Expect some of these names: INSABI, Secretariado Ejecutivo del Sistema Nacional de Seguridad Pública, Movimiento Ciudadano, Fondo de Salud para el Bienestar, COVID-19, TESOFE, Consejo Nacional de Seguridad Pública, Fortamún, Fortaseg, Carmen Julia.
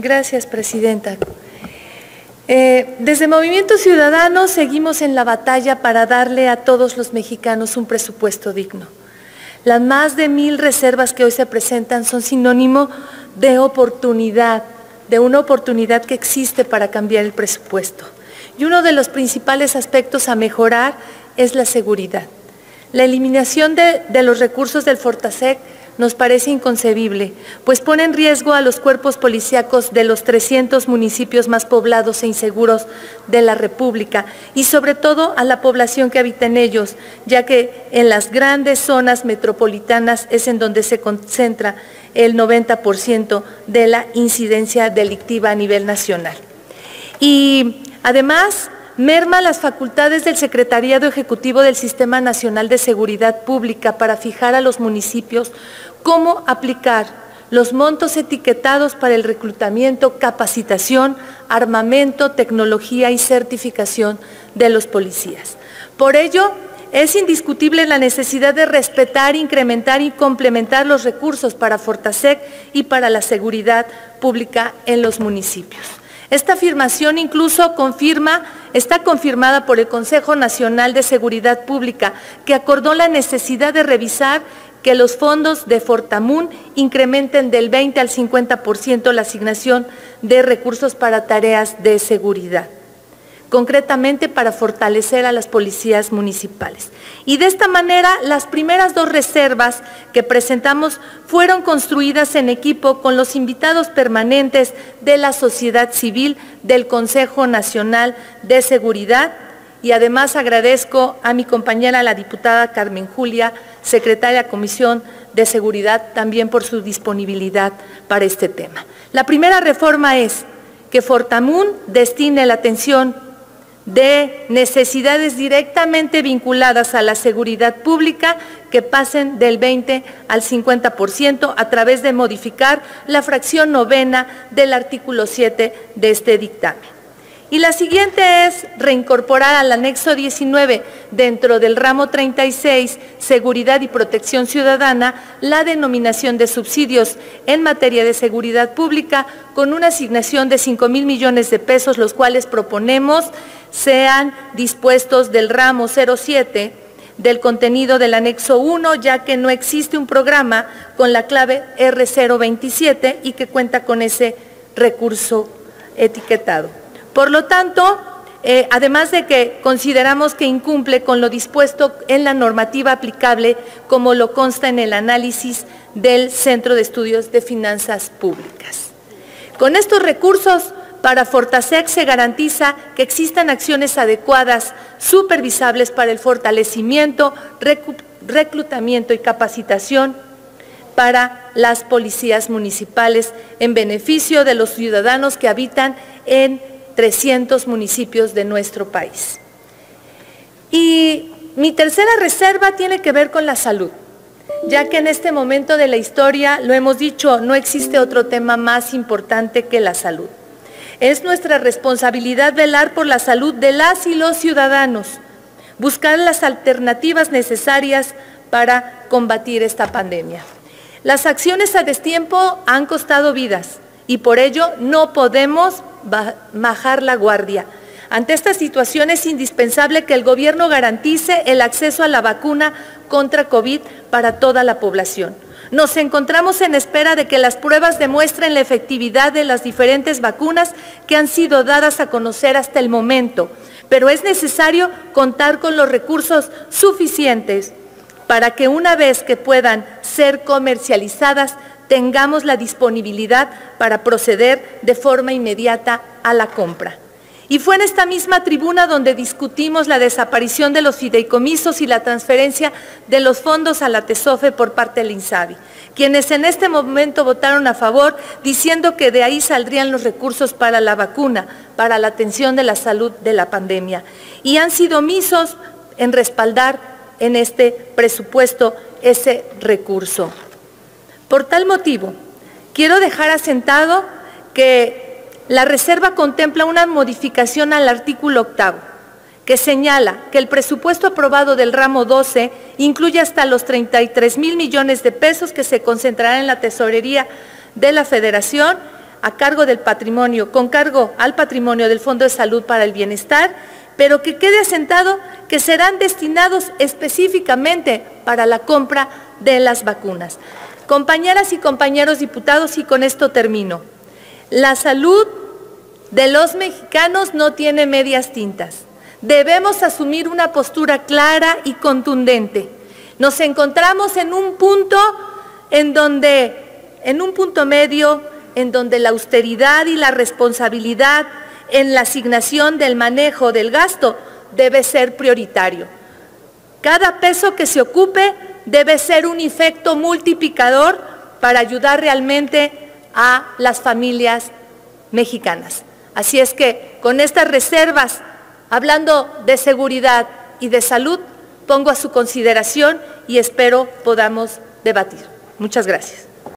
Gracias, presidenta. Desde Movimiento Ciudadano seguimos en la batalla para darle a todos los mexicanos un presupuesto digno. Las más de 1000 reservas que hoy se presentan son sinónimo de oportunidad, de una oportunidad que existe para cambiar el presupuesto. Y uno de los principales aspectos a mejorar es la seguridad. La eliminación de los recursos del Fortaseg nos parece inconcebible, pues pone en riesgo a los cuerpos policíacos de los 300 municipios más poblados e inseguros de la República y sobre todo a la población que habita en ellos, ya que en las grandes zonas metropolitanas es en donde se concentra el 90% de la incidencia delictiva a nivel nacional. Y además, merma las facultades del Secretariado Ejecutivo del Sistema Nacional de Seguridad Pública para fijar a los municipios cómo aplicar los montos etiquetados para el reclutamiento, capacitación, armamento, tecnología y certificación de los policías. Por ello, es indiscutible la necesidad de respetar, incrementar y complementar los recursos para Fortaseg y para la seguridad pública en los municipios. Esta afirmación incluso está confirmada por el Consejo Nacional de Seguridad Pública, que acordó la necesidad de revisar que los fondos de Fortamún incrementen del 20 al 50% la asignación de recursos para tareas de seguridad, concretamente para fortalecer a las policías municipales. Y de esta manera, las primeras 2 reservas que presentamos fueron construidas en equipo con los invitados permanentes de la sociedad civil del Consejo Nacional de Seguridad. Y además agradezco a mi compañera, la diputada Carmen Julia, secretaria de la Comisión de Seguridad, también por su disponibilidad para este tema. La primera reforma es que Fortamún destine la atención de necesidades directamente vinculadas a la seguridad pública que pasen del 20 al 50% a través de modificar la fracción novena del artículo 7 de este dictamen. Y la siguiente es reincorporar al anexo 19 dentro del ramo 36, Seguridad y Protección Ciudadana, la denominación de subsidios en materia de seguridad pública con una asignación de 5,000 millones de pesos, los cuales proponemos sean dispuestos del ramo 07 del contenido del anexo 1, ya que no existe un programa con la clave R027 y que cuenta con ese recurso etiquetado. Por lo tanto, además de que consideramos que incumple con lo dispuesto en la normativa aplicable, como lo consta en el análisis del Centro de Estudios de Finanzas Públicas. Con estos recursos, para Fortaseg se garantiza que existan acciones adecuadas, supervisables para el fortalecimiento, reclutamiento y capacitación para las policías municipales en beneficio de los ciudadanos que habitan en 300 municipios de nuestro país. Y mi tercera reserva tiene que ver con la salud, ya que en este momento de la historia, lo hemos dicho, no existe otro tema más importante que la salud. Es nuestra responsabilidad velar por la salud de las y los ciudadanos, buscar las alternativas necesarias para combatir esta pandemia. Las acciones a destiempo han costado vidas y por ello no podemos bajar la guardia. Ante esta situación es indispensable que el gobierno garantice el acceso a la vacuna contra COVID para toda la población. Nos encontramos en espera de que las pruebas demuestren la efectividad de las diferentes vacunas que han sido dadas a conocer hasta el momento, pero es necesario contar con los recursos suficientes para que una vez que puedan ser comercializadas, tengamos la disponibilidad para proceder de forma inmediata a la compra. Y fue en esta misma tribuna donde discutimos la desaparición de los fideicomisos y la transferencia de los fondos a la TESOFE por parte del INSABI, quienes en este momento votaron a favor, diciendo que de ahí saldrían los recursos para la vacuna, para la atención de la salud de la pandemia. Y han sido omisos en respaldar en este presupuesto ese recurso. Por tal motivo, quiero dejar asentado que la reserva contempla una modificación al artículo 8º, que señala que el presupuesto aprobado del ramo 12 incluye hasta los 33,000 millones de pesos que se concentrarán en la tesorería de la Federación a cargo del patrimonio, con cargo al patrimonio del Fondo de Salud para el Bienestar, pero que quede asentado que serán destinados específicamente para la compra de las vacunas. Compañeras y compañeros diputados, y con esto termino, la salud de los mexicanos no tiene medias tintas. Debemos asumir una postura clara y contundente. Nos encontramos en un punto medio, en donde la austeridad y la responsabilidad en la asignación del manejo del gasto debe ser prioritario. Cada peso que se ocupe debe ser un efecto multiplicador para ayudar realmente a las familias mexicanas. Así es que con estas reservas, hablando de seguridad y de salud, pongo a su consideración y espero podamos debatir. Muchas gracias.